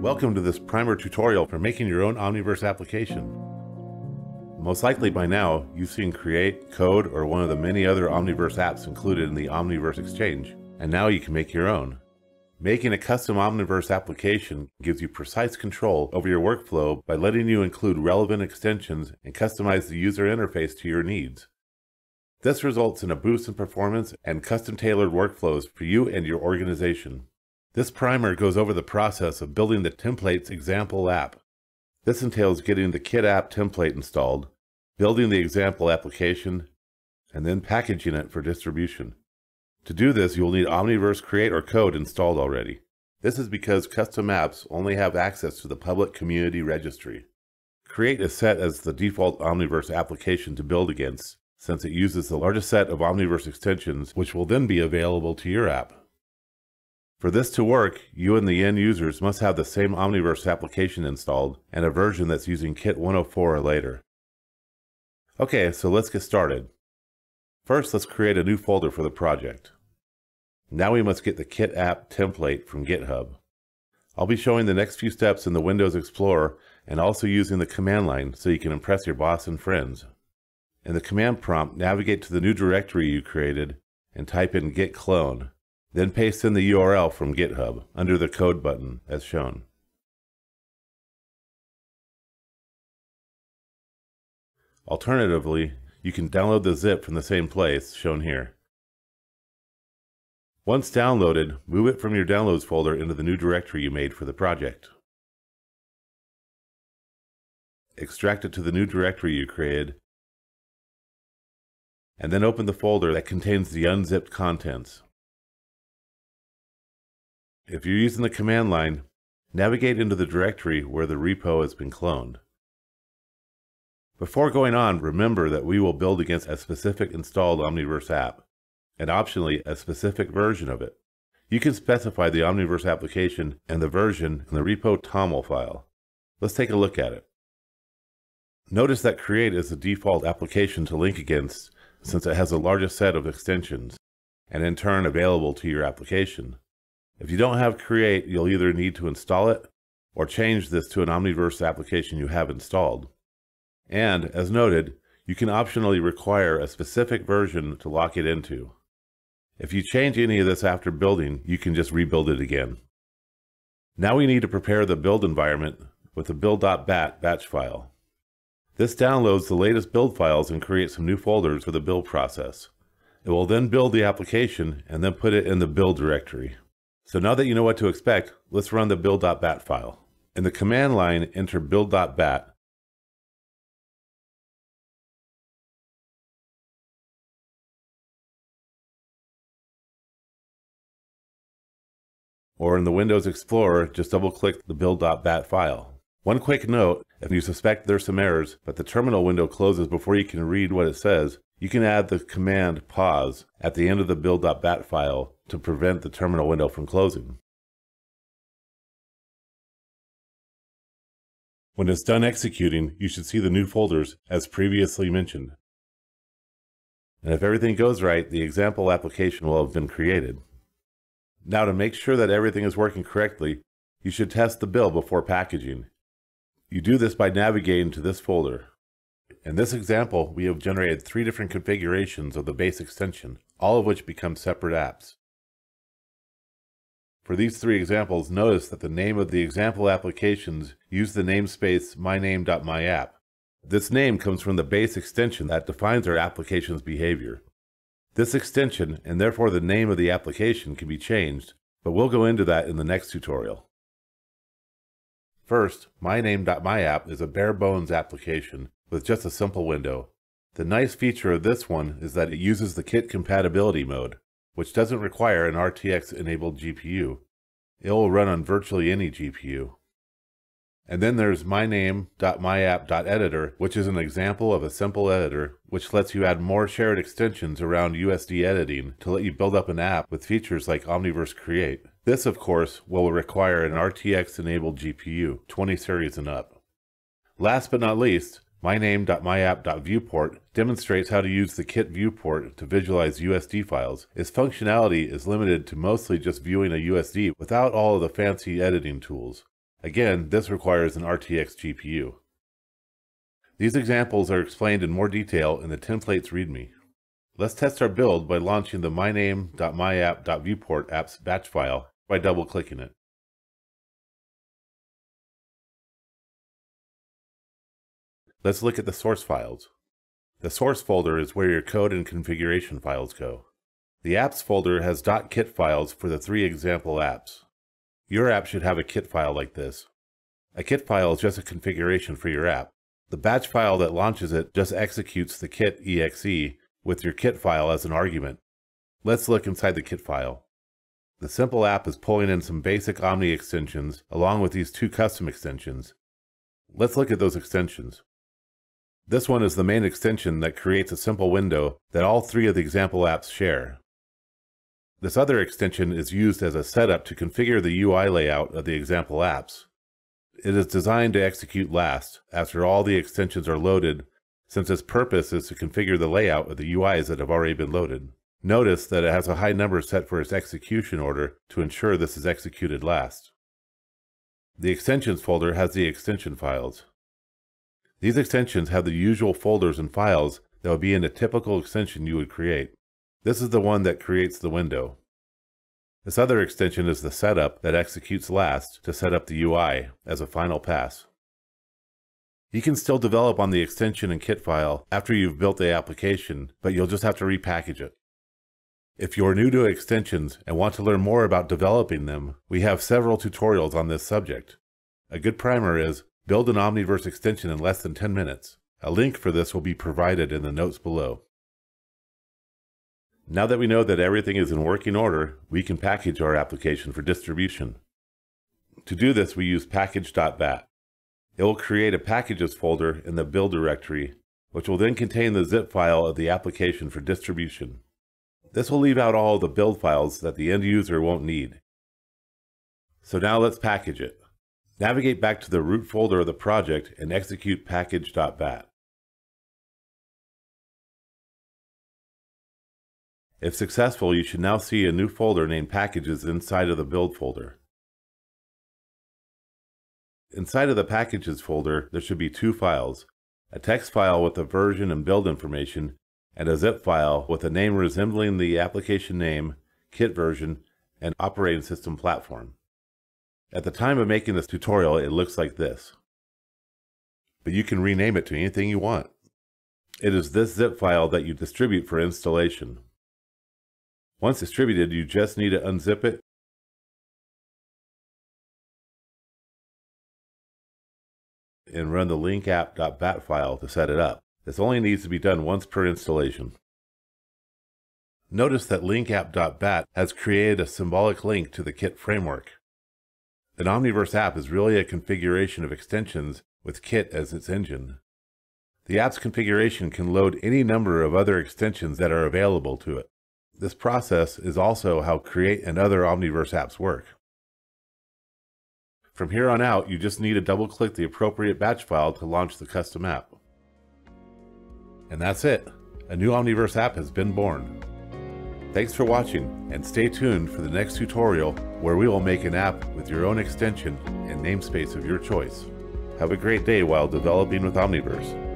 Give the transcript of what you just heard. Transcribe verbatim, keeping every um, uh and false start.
Welcome to this primer tutorial for making your own Omniverse application. Most likely by now, you've seen Create, Code, or one of the many other Omniverse apps included in the Omniverse Exchange, and now you can make your own. Making a custom Omniverse application gives you precise control over your workflow by letting you include relevant extensions and customize the user interface to your needs. This results in a boost in performance and custom-tailored workflows for you and your organization. This primer goes over the process of building the template's example app. This entails getting the Kit App template installed, building the example application, and then packaging it for distribution. To do this, you will need Omniverse Create or Code installed already. This is because custom apps only have access to the public community registry. Create is set as the default Omniverse application to build against, since it uses the largest set of Omniverse extensions, which will then be available to your app. For this to work, you and the end users must have the same Omniverse application installed and a version that's using Kit one oh four or later. Okay, so let's get started. First, let's create a new folder for the project. Now we must get the Kit App template from GitHub. I'll be showing the next few steps in the Windows Explorer and also using the command line so you can impress your boss and friends. In the command prompt, navigate to the new directory you created and type in git clone. Then paste in the U R L from GitHub under the code button as shown. Alternatively, you can download the zip from the same place shown here. Once downloaded, move it from your downloads folder into the new directory you made for the project. Extract it to the new directory you created, and then open the folder that contains the unzipped contents. If you're using the command line, navigate into the directory where the repo has been cloned. Before going on, remember that we will build against a specific installed Omniverse app, and optionally a specific version of it. You can specify the Omniverse application and the version in the repo dot toml file. Let's take a look at it. Notice that Create is the default application to link against, since it has the largest set of extensions, and in turn available to your application. If you don't have Create, you'll either need to install it or change this to an Omniverse application you have installed. And, as noted, you can optionally require a specific version to lock it into. If you change any of this after building, you can just rebuild it again. Now we need to prepare the build environment with the build dot bat batch file. This downloads the latest build files and creates some new folders for the build process. It will then build the application and then put it in the build directory. So now that you know what to expect, let's run the build dot bat file. In the command line, enter build dot bat. Or in the Windows Explorer, just double-click the build dot bat file. One quick note, if you suspect there's some errors, but the terminal window closes before you can read what it says, you can add the command pause at the end of the build dot bat file to prevent the terminal window from closing. When it's done executing, you should see the new folders as previously mentioned. And if everything goes right, the example application will have been created. Now, to make sure that everything is working correctly, you should test the build before packaging. You do this by navigating to this folder. In this example, we have generated three different configurations of the base extension, all of which become separate apps. For these three examples, notice that the name of the example applications use the namespace my name dot my app. This name comes from the base extension that defines our application's behavior. This extension, and therefore the name of the application, can be changed, but we'll go into that in the next tutorial. First, my name dot my app is a bare-bones application with just a simple window. The nice feature of this one is that it uses the Kit compatibility mode, which doesn't require an R T X-enabled G P U. It will run on virtually any G P U. And then there's my name dot my app dot editor, which is an example of a simple editor, which lets you add more shared extensions around U S D editing to let you build up an app with features like Omniverse Create. This, of course, will require an R T X-enabled G P U, twenty series and up. Last but not least, my name dot my app dot viewport demonstrates how to use the Kit viewport to visualize U S D files. Its functionality is limited to mostly just viewing a U S D without all of the fancy editing tools. Again, this requires an R T X G P U. These examples are explained in more detail in the templates README. Let's test our build by launching the my name dot my app dot viewport app's batch file by double-clicking it. Let's look at the source files. The source folder is where your code and configuration files go. The apps folder has .kit files for the three example apps. Your app should have a kit file like this. A kit file is just a configuration for your app. The batch file that launches it just executes the kit.exe with your kit file as an argument. Let's look inside the kit file. The simple app is pulling in some basic Omni extensions along with these two custom extensions. Let's look at those extensions. This one is the main extension that creates a simple window that all three of the example apps share. This other extension is used as a setup to configure the U I layout of the example apps. It is designed to execute last, after all the extensions are loaded, since its purpose is to configure the layout of the U Is that have already been loaded. Notice that it has a high number set for its execution order to ensure this is executed last. The extensions folder has the extension files. These extensions have the usual folders and files that would be in a typical extension you would create. This is the one that creates the window. This other extension is the setup that executes last to set up the U I as a final pass. You can still develop on the extension and kit file after you've built the application, but you'll just have to repackage it. If you're new to extensions and want to learn more about developing them, we have several tutorials on this subject. A good primer is Build an Omniverse extension in less than ten minutes. A link for this will be provided in the notes below. Now that we know that everything is in working order, we can package our application for distribution. To do this, we use package.bat. It will create a packages folder in the build directory, which will then contain the zip file of the application for distribution. This will leave out all the build files that the end user won't need. So now let's package it. Navigate back to the root folder of the project and execute package.bat. If successful, you should now see a new folder named Packages inside of the Build folder. Inside of the Packages folder, there should be two files, a text file with the version and build information, and a zip file with a name resembling the application name, kit version, and operating system platform. At the time of making this tutorial, it looks like this, but you can rename it to anything you want. It is this zip file that you distribute for installation. Once distributed, you just need to unzip it and run the linkapp.bat file to set it up. This only needs to be done once per installation. Notice that linkapp.bat has created a symbolic link to the Kit framework. An Omniverse app is really a configuration of extensions with Kit as its engine. The app's configuration can load any number of other extensions that are available to it. This process is also how Create and other Omniverse apps work. From here on out, you just need to double-click the appropriate batch file to launch the custom app. And that's it. A new Omniverse app has been born. Thanks for watching, and stay tuned for the next tutorial where we will make an app with your own extension and namespace of your choice. Have a great day while developing with Omniverse.